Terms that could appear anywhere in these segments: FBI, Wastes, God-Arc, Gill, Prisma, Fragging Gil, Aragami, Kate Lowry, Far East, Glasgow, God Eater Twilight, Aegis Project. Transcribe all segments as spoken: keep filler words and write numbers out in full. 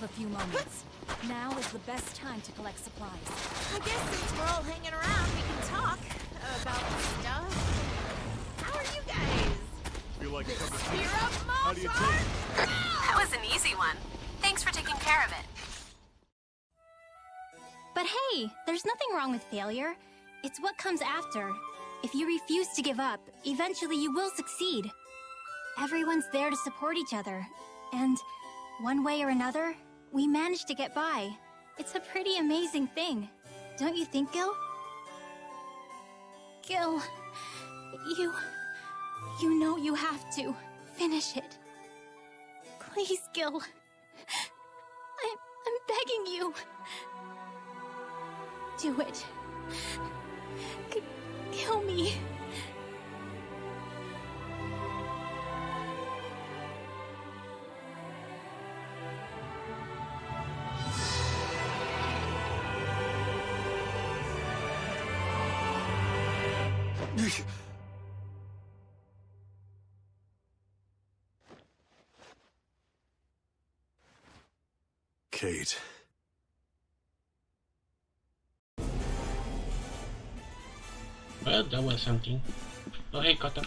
have a few moments. Now is the best time to collect supplies. I guess since we're all hanging around, we can talk about stuff. How are you guys? Feel like a cup of tea? How do you think? That was an easy one. Thanks for taking care of it. But hey, there's nothing wrong with failure. It's what comes after. If you refuse to give up, eventually you will succeed. Everyone's there to support each other. And one way or another, we managed to get by. It's a pretty amazing thing. Don't you think, Gil? Gil, you... you know you have to finish it. Please, Gil. I'm, I'm begging you. Do it. C- kill me. Kate. Well, that was something. Oh, hey, Kata.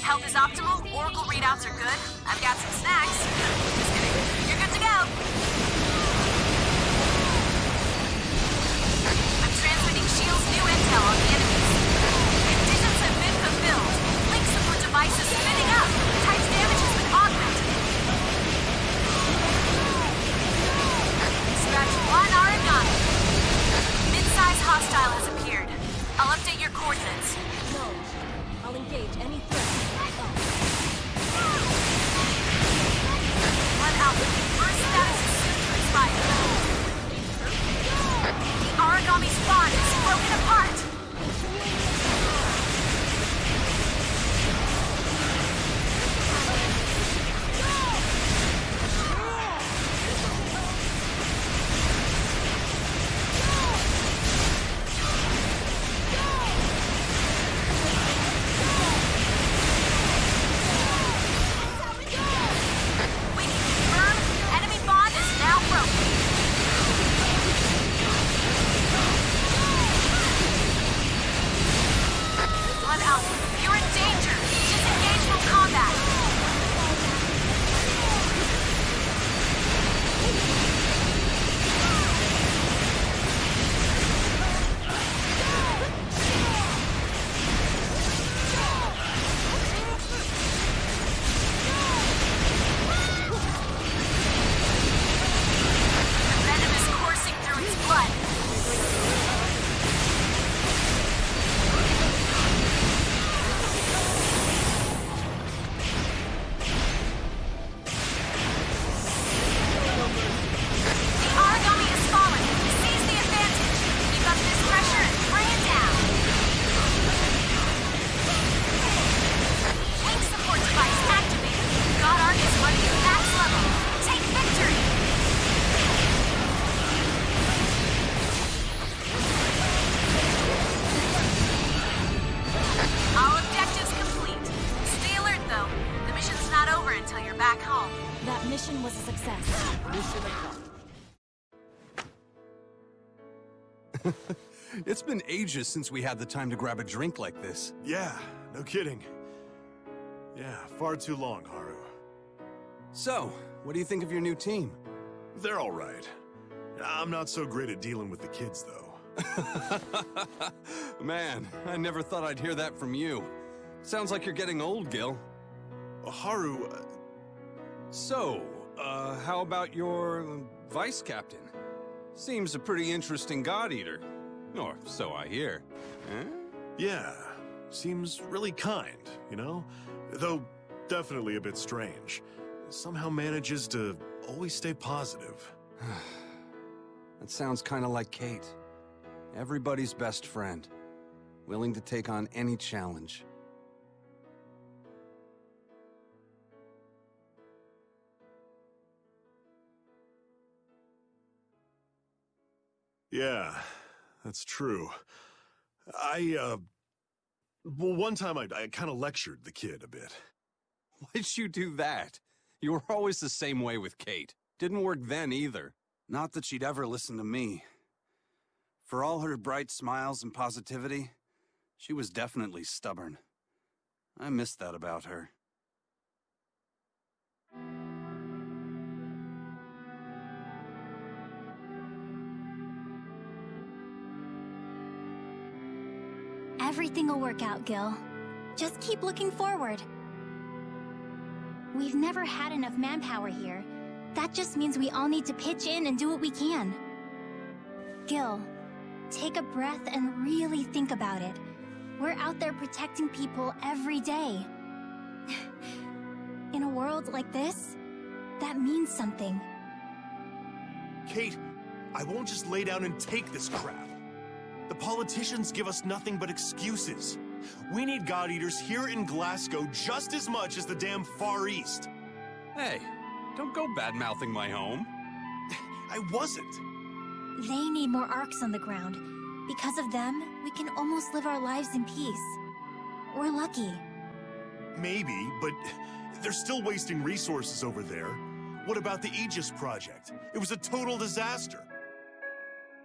Health is optimal, Oracle readouts are good, I've got some snacks. Just kidding. You're good to go! I'm transmitting Shield's new intel on the enemies. Conditions have been fulfilled. Link support devices spinning up. Type's damage has been augmented. Dispatch one Aragami. Mid-size hostile has appeared. I'll update your coordinates. No, I'll engage any threat. One out. First status is soon to expire. The Aragami's bond is broken apart. until you're back home. That mission was a success. Mission accomplished. It's been ages since we had the time to grab a drink like this. Yeah, no kidding. Yeah, far too long, Haru. So, what do you think of your new team? They're all right. I'm not so great at dealing with the kids, though. Man, I never thought I'd hear that from you. Sounds like you're getting old, Gil. Uh, Haru... Uh... So, uh, how about your vice captain? Seems a pretty interesting God Eater. Or so I hear. Eh? Yeah, seems really kind, you know? Though definitely a bit strange. Somehow manages to always stay positive. That sounds kind of like Kate. Everybody's best friend. Willing to take on any challenge. Yeah, that's true. I, uh... Well, one time I, I kind of lectured the kid a bit. Why'd you do that? You were always the same way with Kate. Didn't work then either. Not that she'd ever listen to me. For all her bright smiles and positivity, she was definitely stubborn. I miss that about her. Everything will work out, Gil. Just keep looking forward. We've never had enough manpower here. That just means we all need to pitch in and do what we can. Gil, take a breath and really think about it. We're out there protecting people every day. In a world like this, that means something. Kate, I won't just lay down and take this crap. The politicians give us nothing but excuses. We need God Eaters here in Glasgow just as much as the damn Far East. Hey. Don't go bad-mouthing my home. I wasn't. They need more arcs on the ground. Because of them, we can almost live our lives in peace. We're lucky. Maybe, but they're still wasting resources over there. What about the Aegis Project? It was a total disaster.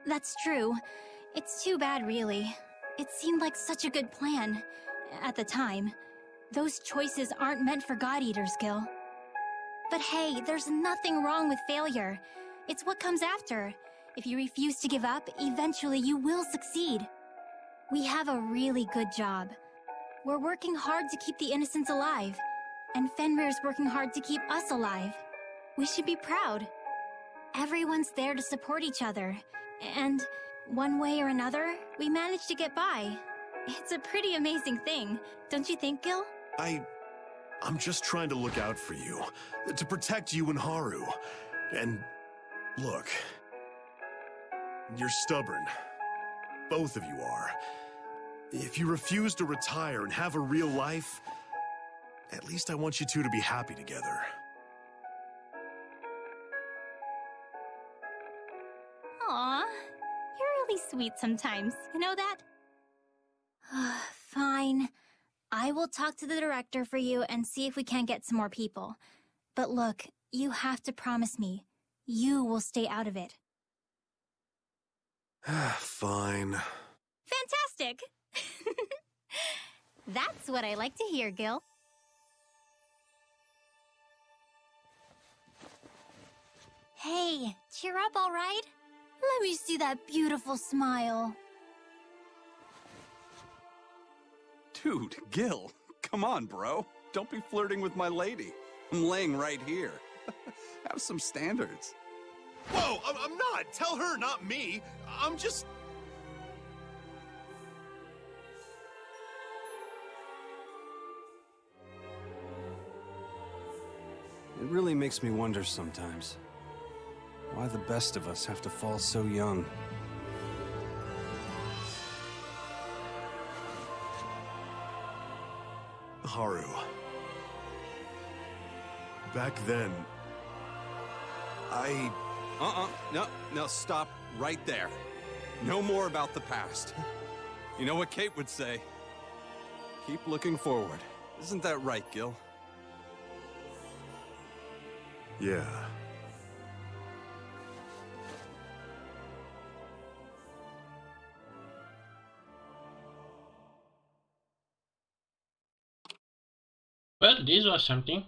That's true. It's too bad, really. It seemed like such a good plan. At the time. Those choices aren't meant for God Eaters, Gil. But hey, there's nothing wrong with failure. It's what comes after. If you refuse to give up, eventually you will succeed. We have a really good job. We're working hard to keep the innocents alive. And Fenrir's working hard to keep us alive. We should be proud. Everyone's there to support each other. And one way or another, we managed to get by. It's a pretty amazing thing, don't you think, Gil? I... I'm just trying to look out for you, to protect you and Haru. And look, you're stubborn. Both of you are. If you refuse to retire and have a real life, at least I want you two to be happy together. Aw, you're really sweet sometimes, you know that? Fine. I will talk to the director for you and see if we can get some more people. But look, you have to promise me, you will stay out of it. Fine. Fantastic! That's what I like to hear, Gil. Hey, cheer up, all right? Let me see that beautiful smile. Dude, Gil, come on, bro. Don't be flirting with my lady. I'm laying right here. Have some standards. Whoa, I'm not. Tell her, not me. I'm just... It really makes me wonder sometimes why the best of us have to fall so young. Haru. Back then, I... Uh-uh. No, no, stop right there. No more about the past. You know what Kate would say? Keep looking forward. Isn't that right, Gil? Yeah. Well, these are something.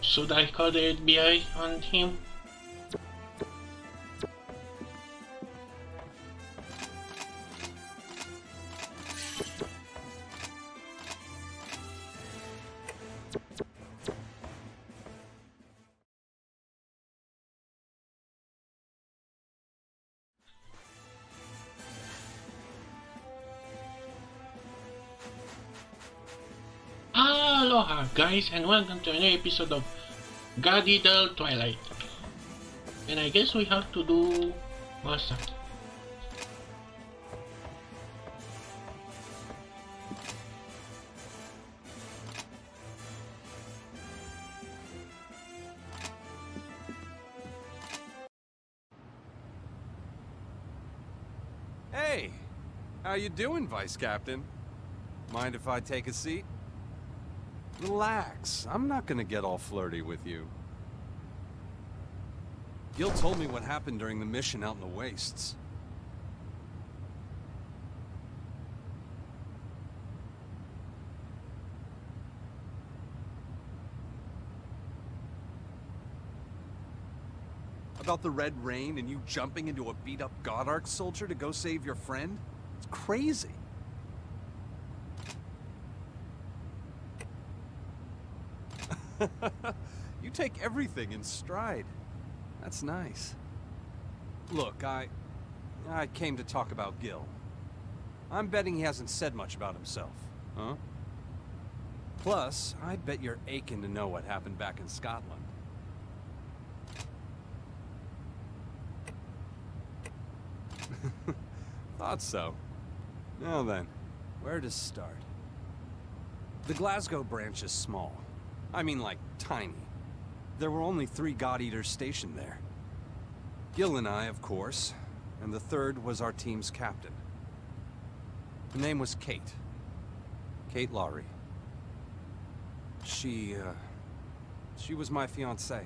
Should I call the F B I on him? Aloha guys, and welcome to a new episode of God Eater Twilight. And I guess we have to do what's that? Hey, how you doing, Vice Captain? Mind if I take a seat? Relax, I'm not gonna get all flirty with you. Gil told me what happened during the mission out in the Wastes. About the red rain and you jumping into a beat-up God-Arc soldier to go save your friend? It's crazy. You take everything in stride. That's nice. Look, I... I came to talk about Gil. I'm betting he hasn't said much about himself, huh? Plus, I bet you're aching to know what happened back in Scotland. Thought so. Now then, where to start? The Glasgow branch is small. I mean, like, tiny. There were only three God Eaters stationed there. Gil and I, of course, and the third was our team's captain. Her name was Kate. Kate Lowry. She, uh... she was my fiancée.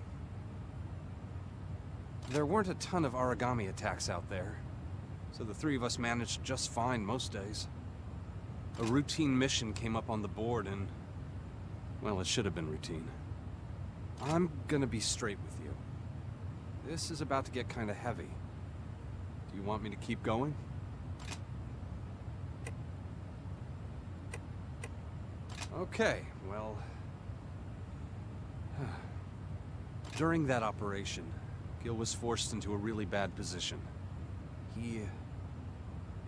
There weren't a ton of Aragami attacks out there, so the three of us managed just fine most days. A routine mission came up on the board and... well, it should have been routine. I'm gonna be straight with you. This is about to get kinda heavy. Do you want me to keep going? Okay, well... during that operation, Gil was forced into a really bad position. He...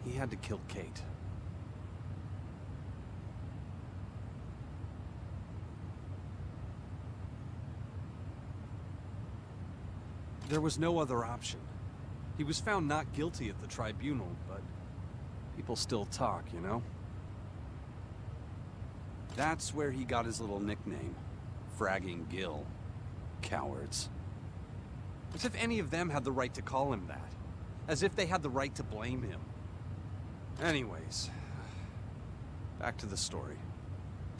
he had to kill Kate. There was no other option. He was found not guilty at the tribunal, but people still talk, you know? That's where he got his little nickname, Fragging Gil. Cowards. As if any of them had the right to call him that. As if they had the right to blame him. Anyways, back to the story.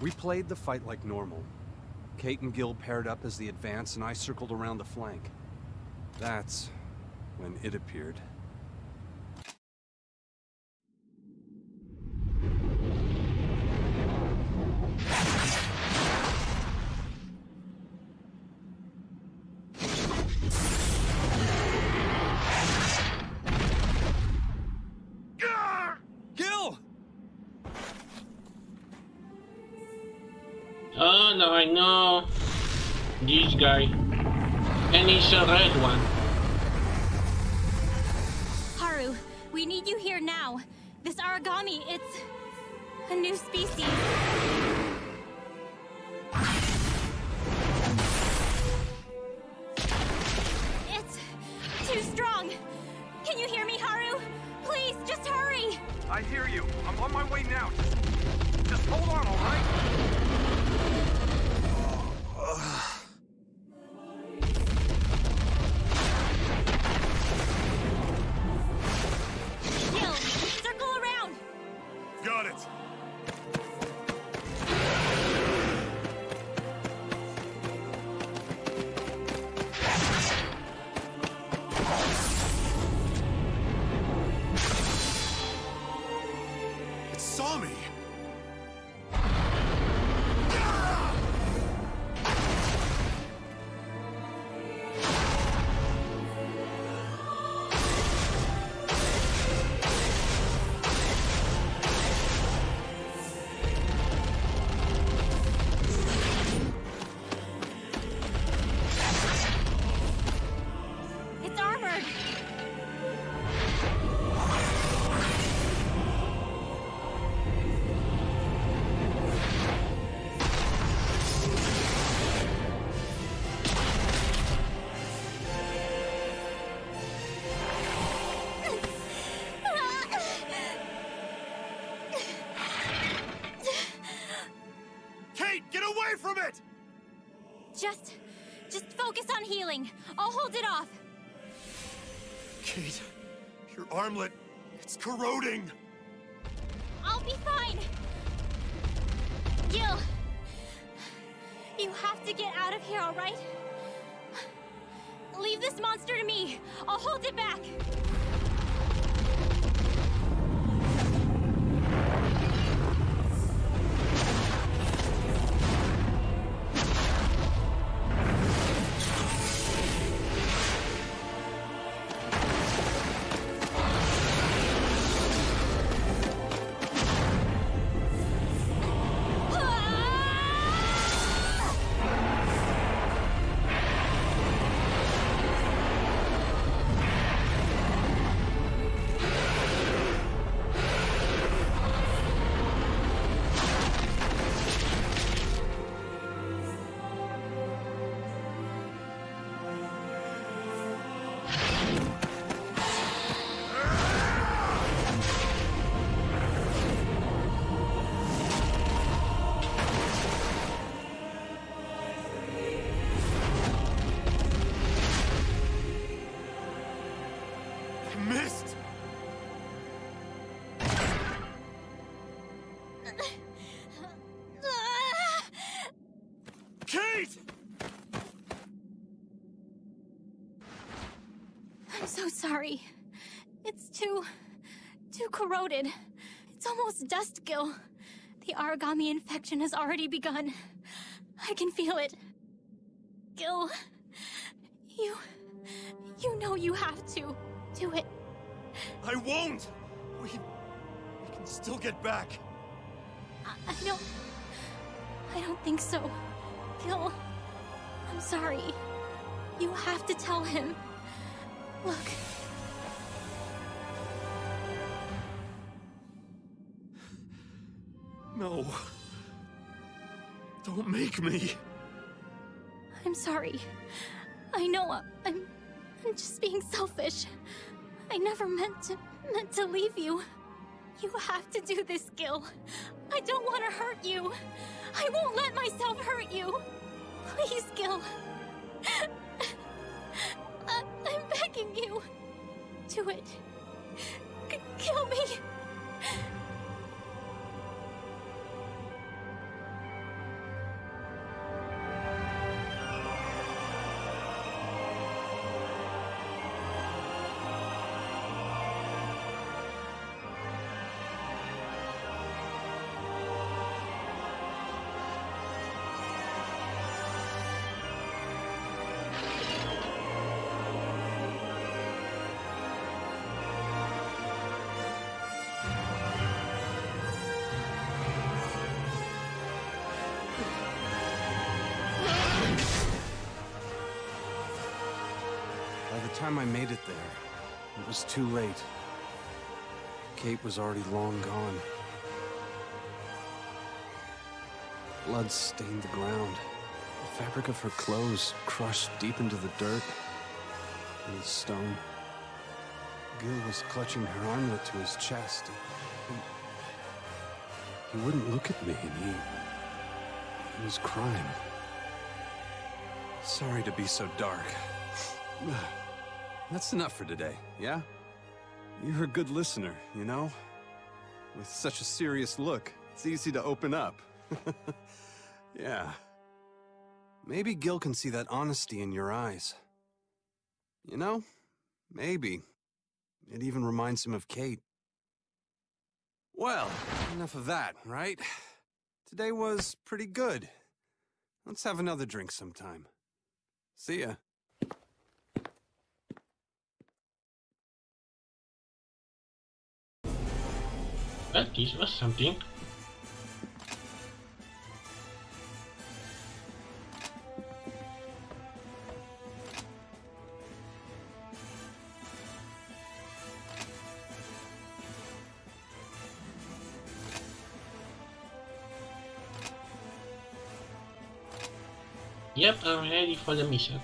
We played the fight like normal. Kate and Gil paired up as the advance, and I circled around the flank. That's when it appeared. Gil! Oh, no, I know this guy. And it's a red one. Haru, we need you here now. This Aragami, it's... a new species. away from it! Just... just focus on healing. I'll hold it off. Kate, your armlet, it's corroding. I'll be fine. Gil, you have to get out of here, all right? Leave this monster to me. I'll hold it back. Sorry. It's too... too corroded. It's almost dust, Gil. The Aragami infection has already begun. I can feel it. Gil, you... you know you have to. Do it. I won't! We... we can still get back. I, I don't... I don't think so. Gil, I'm sorry. You have to tell him. Look. No. Don't make me. I'm sorry. I know I'm, I'm just being selfish. I never meant to meant to leave you. You have to do this, Gil. I don't want to hurt you. I won't let myself hurt you. Please, Gil. I, I'm begging you. Do it. C- kill me. I made it there. It was too late. Kate was already long gone. Blood stained the ground. The fabric of her clothes crushed deep into the dirt and the stone. Gil was clutching her armlet to his chest. He, he wouldn't look at me, and he, he was crying. Sorry to be so dark. That's enough for today, yeah? You're a good listener, you know? With such a serious look, it's easy to open up. Yeah. Maybe Gil can see that honesty in your eyes. You know? Maybe. It even reminds him of Kate. Well, enough of that, right? Today was pretty good. Let's have another drink sometime. See ya. That gives us something. Yep, I'm ready for the mission.